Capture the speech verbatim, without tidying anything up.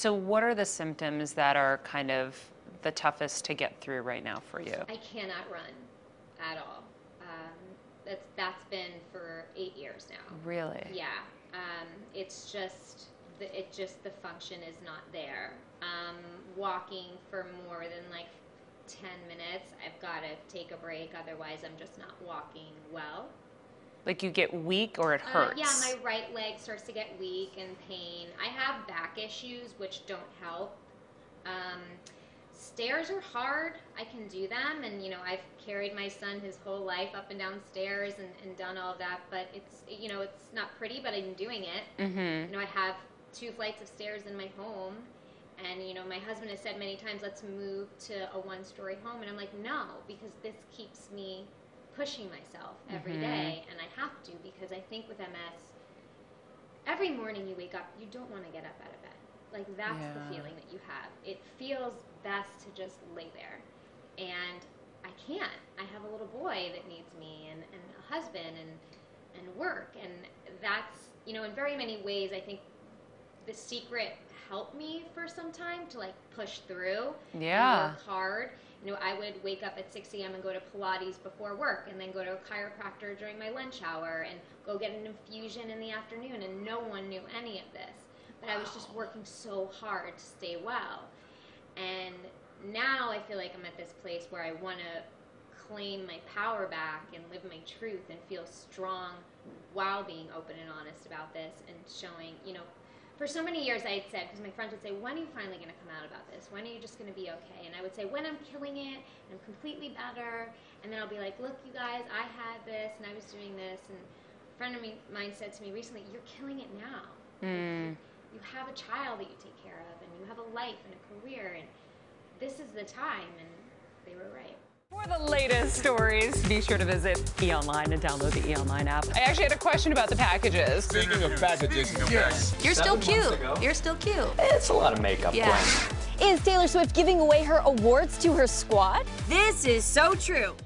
So what are the symptoms that are kind of the toughest to get through right now for you? I cannot run at all. Um, that's, that's been for eight years now. Really? Yeah. Um, it's just, the, it just, the function is not there. Um, walking for more than like ten minutes, I've got to take a break. Otherwise, I'm just not walking well. Like you get weak or it hurts? Uh, yeah, my right leg starts to get weak and pain. I have back issues, which don't help. Um, stairs are hard. I can do them. And, you know, I've carried my son his whole life up and down stairs and, and done all that. But it's, you know, it's not pretty, but I'm doing it. Mm-hmm. You know, I have two flights of stairs in my home. And, you know, my husband has said many times, let's move to a one-story home. And I'm like, no, because this keeps me pushing myself every mm-hmm. day. And I have to, because I think with M S, every morning you wake up, you don't want to get up out of bed. Like, that's yeah. the feeling that you have. It feels best to just lay there. And I can't. I have a little boy that needs me and, and a husband and, and work. And that's, you know, in very many ways, I think the secret helped me for some time to like push through yeah. and work hard. You know, I would wake up at six a m and go to Pilates before work and then go to a chiropractor during my lunch hour and go get an infusion in the afternoon, and no one knew any of this. But wow. I was just working so hard to stay well. And now I feel like I'm at this place where I want to claim my power back and live my truth and feel strong while being open and honest about this and showing, you know, for so many years I had said, because my friends would say, when are you finally going to come out about this? When are you just going to be okay? And I would say, when I'm killing it, and I'm completely better. And then I'll be like, look, you guys, I had this, and I was doing this. And a friend of mine said to me recently, you're killing it now. Mm. You have a child that you take care of, and you have a life and a career, and this is the time, and they were right. For the latest stories, be sure to visit E! Online and download the E! Online app. I actually had a question about the packages. Speaking of packages, yes. You're still cute. You're still cute. It's a lot of makeup. Yeah. Is Taylor Swift giving away her awards to her squad? This is so true.